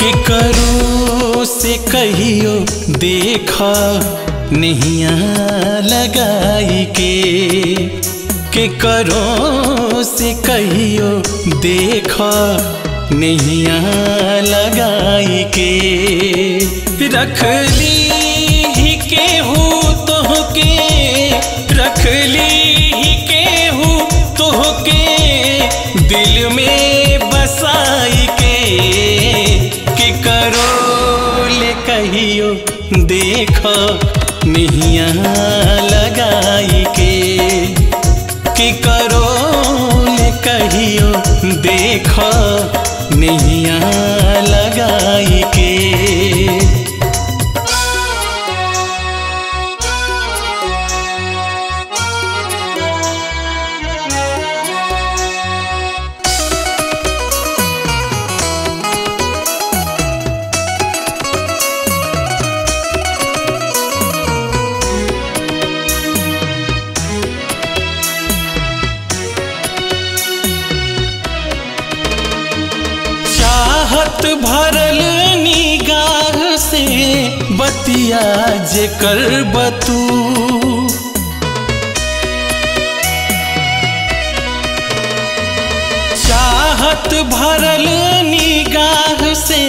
केकरो से कहियो देखा नैया लगाई केकरो से कहियो देखा नैया लगाई के रख ली ही केहू तो के रख ली ही केहू तो के दिल में बसाई के करो ले कहियो देखा नैया लगाई के करो ले कहियो देखा नैया लगाई के। चाहत भरल निगाह से बतिया जे करब तू चाहत भरल निगाह से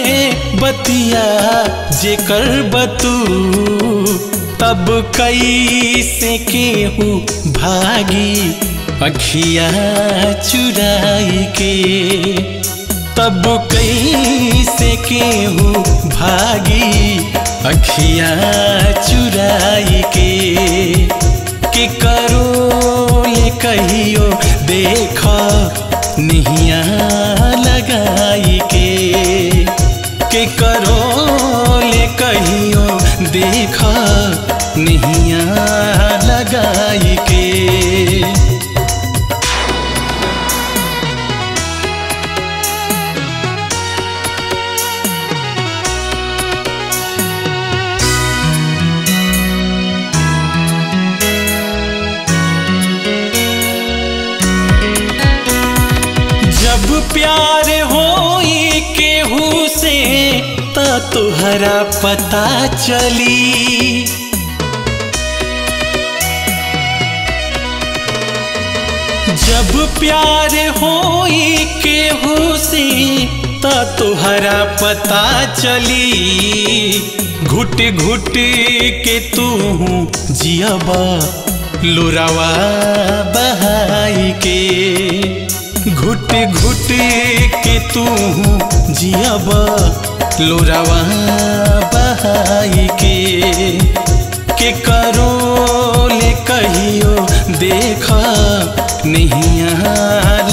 बतिया जे करब तू तब कैसे केहू भागी अखिया चुराई के तब कैसे केहू भागी अखिया चुराई के करो ले कहियो देखा नैया लगाई के करो ले कहियो देखा नैया लगाई के। प्यार होई केहू से ता तुहरा पता चली जब प्यार होई केहू से ता तुहरा पता चली घुट घुट के तू जियाबा लुरावा बहाई के घुट घुट के तू जियाबा लोरावा बहाई के करो ले कहियो देखा नैया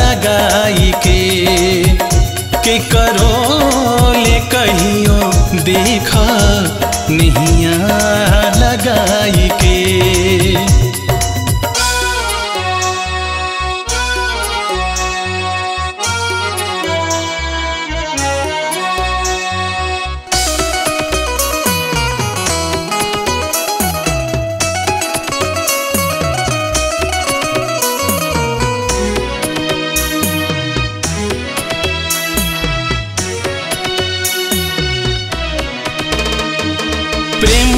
लगाई के करो ले कहियो देखा नैया लगाई के।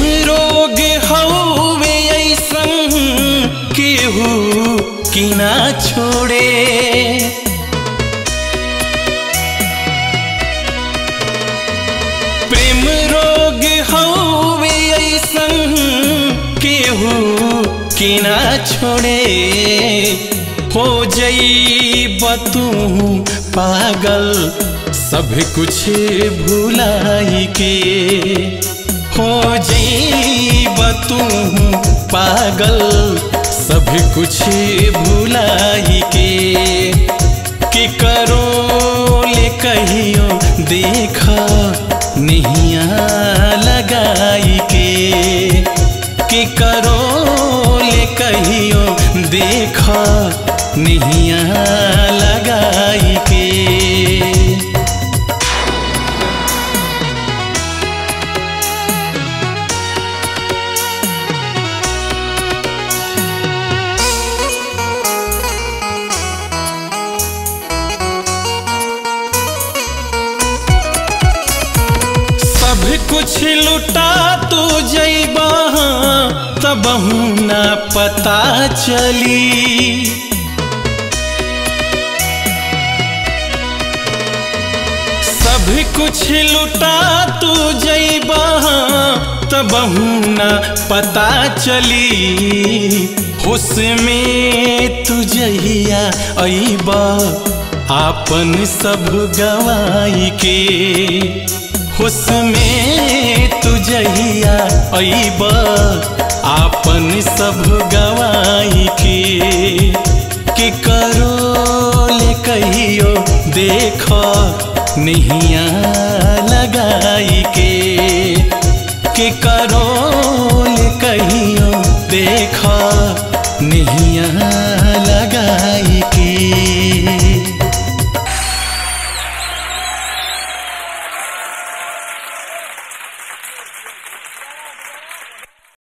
प्रेम रोग हवे ऐसन केहू की ना छोड़े प्रेम रोग हवे ऐसन केहू की ना छोड़े हो जाइब तू पागल सब कुछ भुलाई के हो जाइब तू पागल सब कुछ भुलाई के करो ले कहियो देखा नैया लगाई के करो ले कहियो देखा नैया लगाई के। कुछ लुटा तू जइबा तबहू ना पता चली। सब कुछ लुटा तू जइबा तबहू ना पता चली। होश में तू जहिया अइबा आपन सब गवाई के। होश में तू जहिया अइबा आपन सब गवाई के। केकरो ले कहियो देखा नहिया लगाई के। केकरो ले कहियो देखा नहिया।